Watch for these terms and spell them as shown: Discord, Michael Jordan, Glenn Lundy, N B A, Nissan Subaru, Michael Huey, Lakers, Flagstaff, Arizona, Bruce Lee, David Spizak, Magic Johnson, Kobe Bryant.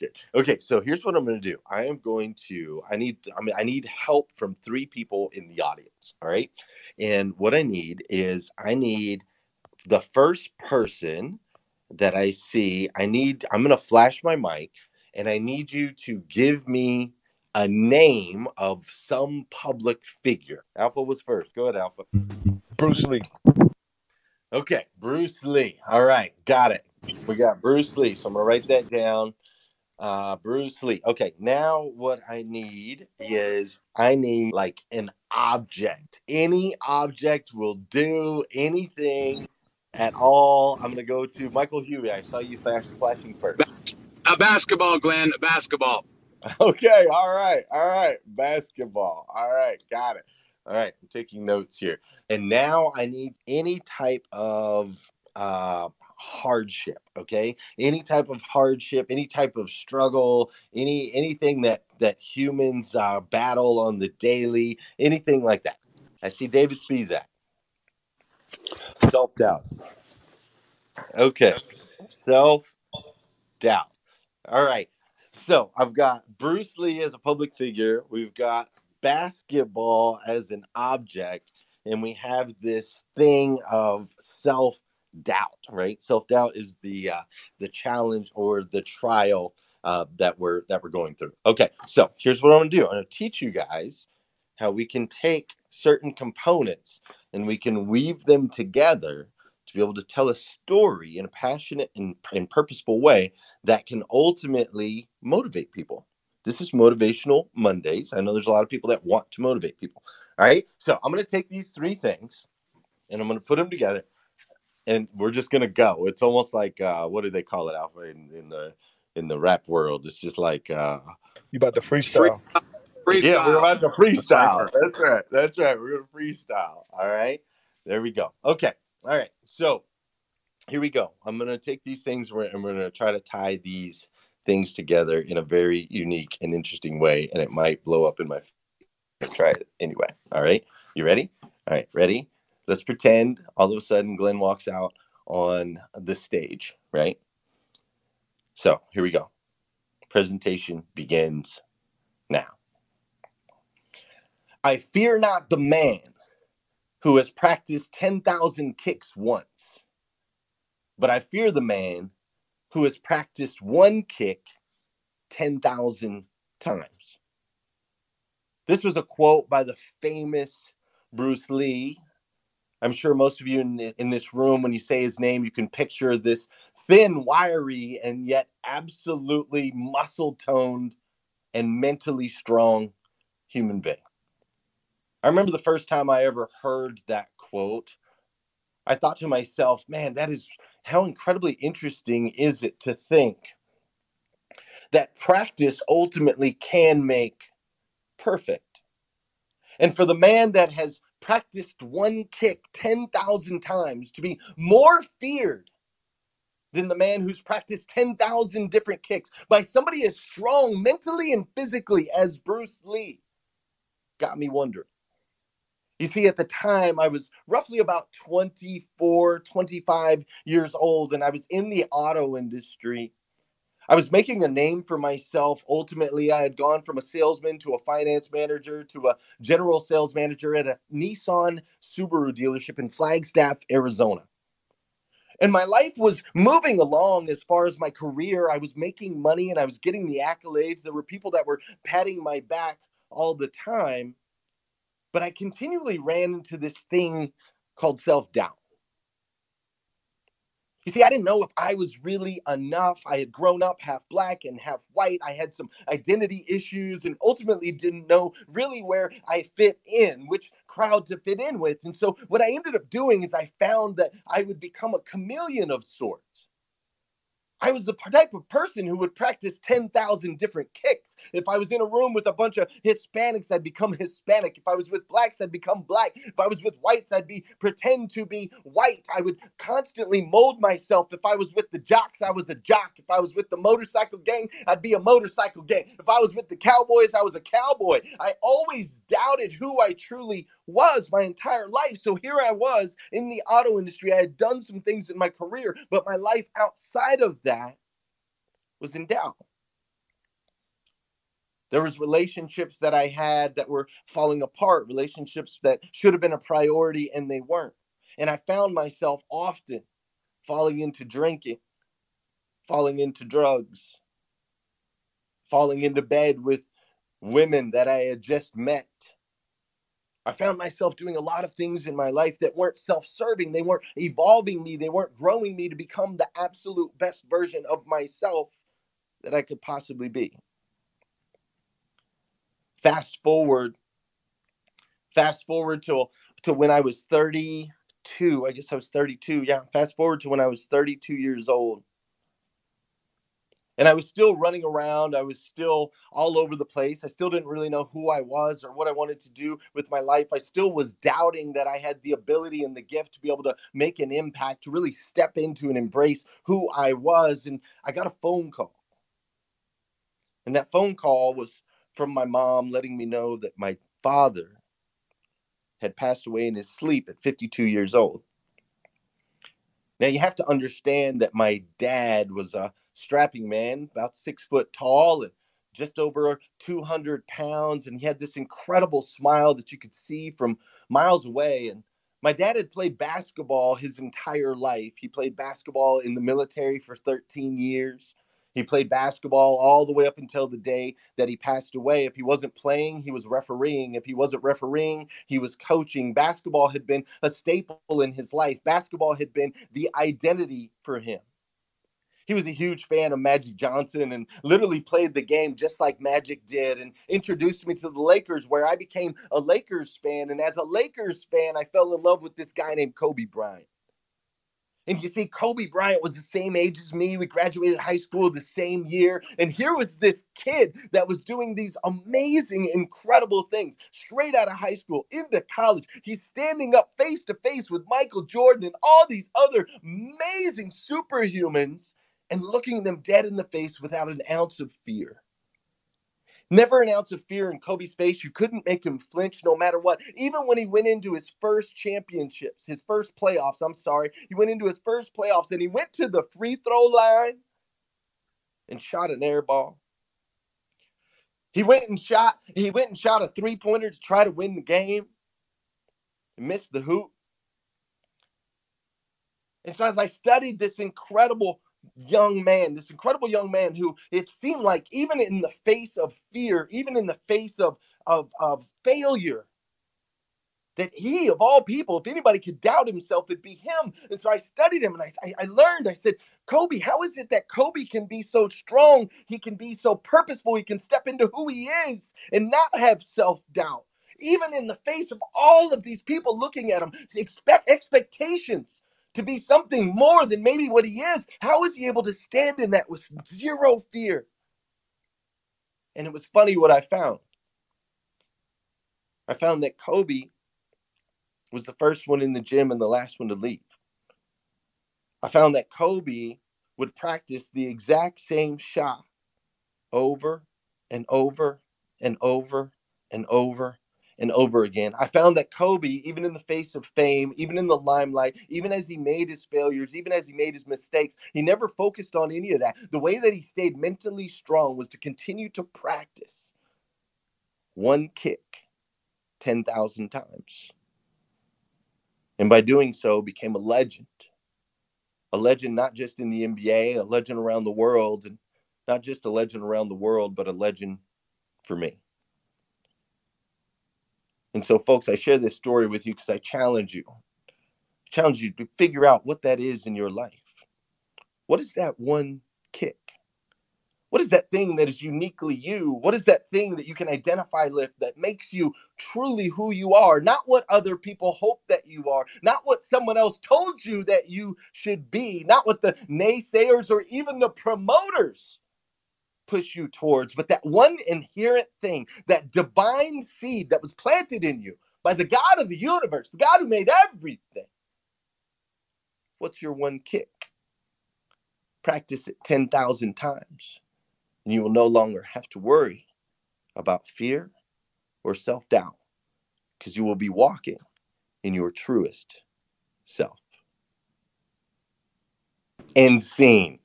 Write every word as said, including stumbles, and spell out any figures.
Good. Okay, so here's what I'm going to do. I am going to, I need, I mean, I need help from three people in the audience. All right. And what I need is I need the first person that I see. I need, I'm going to flash my mic and I need you to give me a name of some public figure. Alpha was first. Go ahead, Alpha. Bruce Lee. Okay, Bruce Lee. All right, got it. We got Bruce Lee. So I'm going to write that down. Uh, Bruce Lee. Okay, now what I need is I need like an object. Any object will do, anything at all. I'm going to go to Michael Huey. I saw you flash, flashing first. A basketball, Glenn. A basketball. Okay, all right, all right. Basketball. All right, got it. All right, I'm taking notes here. And now I need any type of... Uh, hardship. Okay. Any type of hardship, any type of struggle, any, anything that, that humans uh, battle on the daily, anything like that. I see David Spizak. Self-doubt. Okay. Self-doubt. All right. So I've got Bruce Lee as a public figure. We've got basketball as an object, and we have this thing of self-doubt. Doubt, right? Self-doubt is the uh, the challenge or the trial uh, that we're that we're going through. Okay, so here's what I'm going to do. I'm going to teach you guys how we can take certain components and we can weave them together to be able to tell a story in a passionate and, and purposeful way that can ultimately motivate people. This is Motivational Mondays. I know there's a lot of people that want to motivate people. All right, so I'm going to take these three things and I'm going to put them together. And we're just gonna go. It's almost like uh, what do they call it, Alpha, in, in the in the rap world? It's just like uh, you about to freestyle. freestyle. Yeah, we're about to freestyle. That's right. That's right. We're gonna freestyle. All right. There we go. Okay. All right. So here we go. I'm gonna take these things and we're gonna try to tie these things together in a very unique and interesting way. And it might blow up in my face. Try it anyway. All right. You ready? All right. Ready? Let's pretend all of a sudden Glenn walks out on the stage, right? So here we go. Presentation begins now. I fear not the man who has practiced ten thousand kicks once, but I fear the man who has practiced one kick ten thousand times. This was a quote by the famous Bruce Lee. I'm sure most of you in, the, in this room, when you say his name, you can picture this thin, wiry, and yet absolutely muscle-toned and mentally strong human being. I remember the first time I ever heard that quote, I thought to myself, man, that is, how incredibly interesting is it to think that practice ultimately can make perfect. And for the man that has practiced one kick ten thousand times to be more feared than the man who's practiced ten thousand different kicks by somebody as strong mentally and physically as Bruce Lee got me wondering. You see, at the time, I was roughly about twenty-four, twenty-five years old, and I was in the auto industry. I was making a name for myself. Ultimately, I had gone from a salesman to a finance manager to a general sales manager at a Nissan Subaru dealership in Flagstaff, Arizona. And my life was moving along as far as my career. I was making money and I was getting the accolades. There were people that were patting my back all the time. But I continually ran into this thing called self-doubt. You see, I didn't know if I was really enough. I had grown up half black and half white. I had some identity issues and ultimately didn't know really where I fit in, which crowd to fit in with. And so what I ended up doing is I found that I would become a chameleon of sorts. I was the type of person who would practice ten thousand different kicks. If I was in a room with a bunch of Hispanics, I'd become Hispanic. If I was with blacks, I'd become black. If I was with whites, I'd be pretend to be white. I would constantly mold myself. If I was with the jocks, I was a jock. If I was with the motorcycle gang, I'd be a motorcycle gang. If I was with the cowboys, I was a cowboy. I always doubted who I truly was my entire life. So here I was in the auto industry. I had done some things in my career, but my life outside of that was in doubt. There was relationships that I had that were falling apart, relationships that should have been a priority and they weren't. And I found myself often falling into drinking, falling into drugs, falling into bed with women that I had just met. I found myself doing a lot of things in my life that weren't self-serving. They weren't evolving me. They weren't growing me to become the absolute best version of myself that I could possibly be. Fast forward, fast forward to, to when I was thirty-two. I guess I was thirty-two. Yeah, fast forward to when I was thirty-two years old. And I was still running around. I was still all over the place. I still didn't really know who I was or what I wanted to do with my life. I still was doubting that I had the ability and the gift to be able to make an impact, to really step into and embrace who I was. And I got a phone call. And that phone call was from my mom letting me know that my father had passed away in his sleep at fifty-two years old. Now, you have to understand that my dad was a strapping man, about six foot tall and just over two hundred pounds. And he had this incredible smile that you could see from miles away. And my dad had played basketball his entire life. He played basketball in the military for thirteen years. He played basketball all the way up until the day that he passed away. If he wasn't playing, he was refereeing. If he wasn't refereeing, he was coaching. Basketball had been a staple in his life. Basketball had been the identity for him. He was a huge fan of Magic Johnson and literally played the game just like Magic did, and introduced me to the Lakers, where I became a Lakers fan. And as a Lakers fan, I fell in love with this guy named Kobe Bryant. And you see, Kobe Bryant was the same age as me. We graduated high school the same year. And here was this kid that was doing these amazing, incredible things straight out of high school into college. He's standing up face to face with Michael Jordan and all these other amazing superhumans and looking them dead in the face without an ounce of fear. Never an ounce of fear in Kobe's face. You couldn't make him flinch no matter what. Even when he went into his first championships, his first playoffs, I'm sorry. He went into his first playoffs and he went to the free throw line and shot an air ball. He went and shot, he went and shot a three-pointer to try to win the game and missed the hoop. And so as I studied this incredible young man, this incredible young man who, it seemed like, even in the face of fear, even in the face of, of, of failure, that he, of all people, if anybody could doubt himself, it'd be him. And so I studied him and I, I, I learned, I said, Kobe, how is it that Kobe can be so strong? He can be so purposeful. He can step into who he is and not have self-doubt. Even in the face of all of these people looking at him, expect expectations to be something more than maybe what he is. How is he able to stand in that with zero fear? And it was funny what I found. I found that Kobe was the first one in the gym and the last one to leave. I found that Kobe would practice the exact same shot over and over and over and over and over again. I found that Kobe, even in the face of fame, even in the limelight, even as he made his failures, even as he made his mistakes, he never focused on any of that. The way that he stayed mentally strong was to continue to practice one kick ten thousand times. And by doing so, became a legend. A legend not just in the N B A, a legend around the world, and not just a legend around the world, but a legend for me. And so, folks, I share this story with you because I challenge you, I challenge you to figure out what that is in your life. What is that one kick? What is that thing that is uniquely you? What is that thing that you can identify with that makes you truly who you are? Not what other people hope that you are, not what someone else told you that you should be, not what the naysayers or even the promoters push you towards, but that one inherent thing, that divine seed that was planted in you by the God of the universe, the God who made everything. What's your one kick? Practice it ten thousand times, and you will no longer have to worry about fear or self-doubt, because you will be walking in your truest self. End scene.